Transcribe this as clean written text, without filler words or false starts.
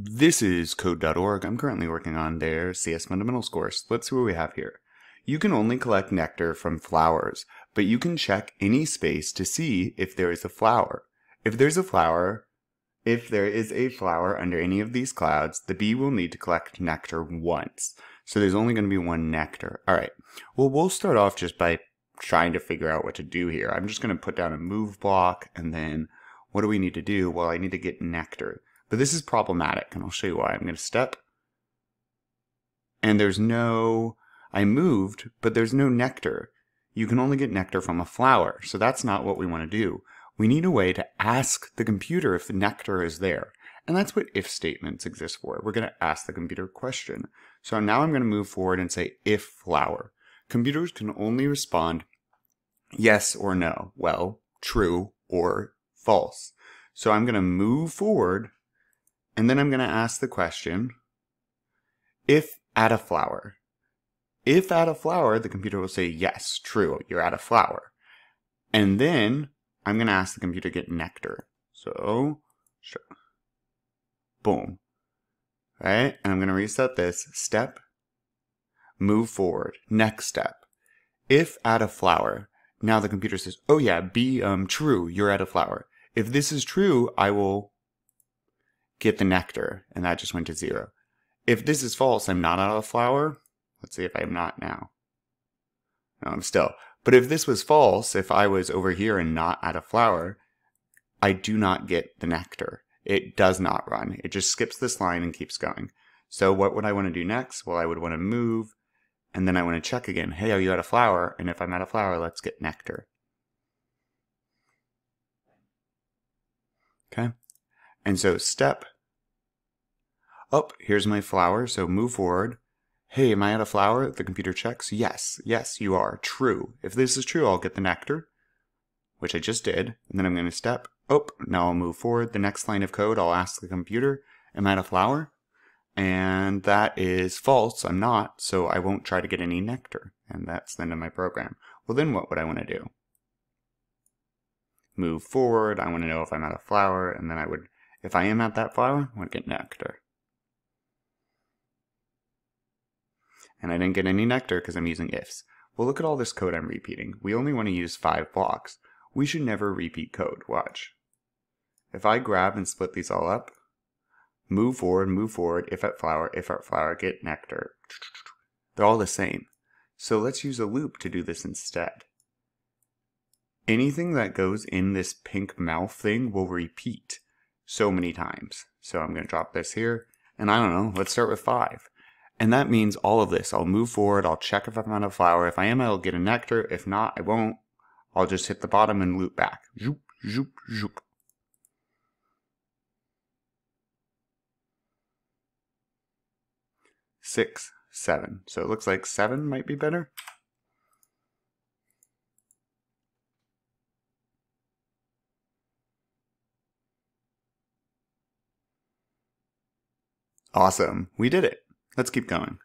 This is Code.org. I'm currently working on their C.S. Fundamentals course. Let's see what we have here. You can only collect nectar from flowers, but you can check any space to see if there is a flower. If there is a flower under any of these clouds, the bee will need to collect nectar once. So there's only going to be one nectar. All right. Well, we'll start off just by trying to figure out what to do here. I'm just going to put down a move block, and then what do we need to do? Well, I need to get nectar. But this is problematic, and I'll show you why. I'm going to step, and I moved, but there's no nectar. You can only get nectar from a flower, so that's not what we want to do. We need a way to ask the computer if the nectar is there, and that's what if statements exist for. We're going to ask the computer a question. So now I'm going to move forward and say if flower. Computers can only respond yes or no, well, true or false. So I'm going to move forward, and then I'm going to ask the question, if at a flower. If at a flower, the computer will say, yes, true, you're at a flower. And then I'm going to ask the computer to get nectar. So, sure. Boom. Right? And I'm going to reset this. Step. Move forward. Next step. If at a flower. Now the computer says, oh yeah, be true, you're at a flower. If this is true, I will get the nectar, and that just went to 0. If this is false, I'm not out of flower. Let's see if I'm not now. No, I'm still. But if this was false, if I was over here and not out of flower, I do not get the nectar. It does not run. It just skips this line and keeps going. So what would I want to do next? Well, I would want to move, and then I want to check again. Hey, are you out of flower? And if I'm out of flower, let's get nectar. Okay, and so step up, here's my flower, so move forward. Hey, am I at a flower? The computer checks, yes, you are, true. If this is true, I'll get the nectar, which I just did, and then I'm going to step, oh, now I'll move forward. The next line of code, I'll ask the computer, am I at a flower? And that is false, I'm not, so I won't try to get any nectar, and that's the end of my program. Well, then what would I want to do? Move forward, I want to know if I'm at a flower, and then I would, if I am at that flower, I would get nectar. And I didn't get any nectar because I'm using ifs. Well, look at all this code I'm repeating. We only want to use 5 blocks. We should never repeat code, watch. If I grab and split these all up, move forward, if at flower, get nectar. They're all the same. So let's use a loop to do this instead. Anything that goes in this pink mouth thing will repeat so many times. So I'm going to drop this here, and I don't know, let's start with 5. And that means all of this. I'll move forward, I'll check if I'm out of flower. If I am, I'll get a nectar. If not, I won't. I'll just hit the bottom and loop back. Zoop, zoop, zoop. Six, 7. So it looks like 7 might be better. Awesome. We did it. Let's keep going.